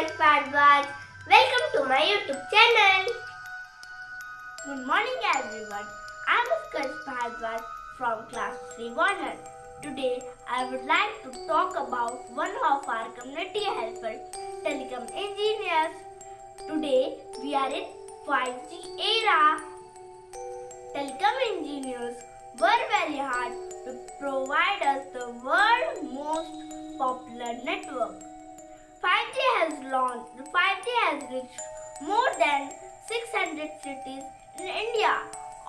Utkarsh Bhardwaj. Welcome to my YouTube channel. Good morning everyone. I am Utkarsh Bhardwaj from class 3-100. Today I would like to talk about one of our community helpers, telecom engineers. Today we are in 5G era. Telecom engineers work very hard to provide us the world's most popular network. 5G has reached more than 600 cities in India.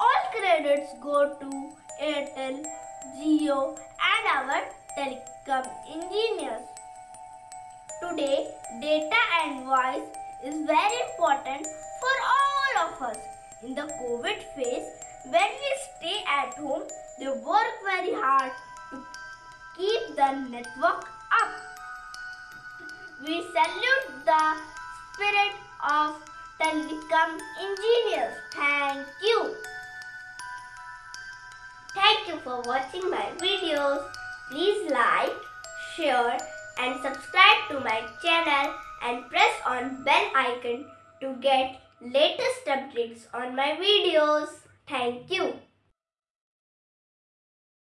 All credits go to Airtel, Jio and our telecom engineers. Today, data and voice is very important for all of us. In the COVID phase, when we stay at home, they work very hard to keep the network up. We salute the spirit of telecom engineers. Thank you. Thank you for watching my videos. Please like, share and subscribe to my channel and press on bell icon to get latest updates on my videos. Thank you.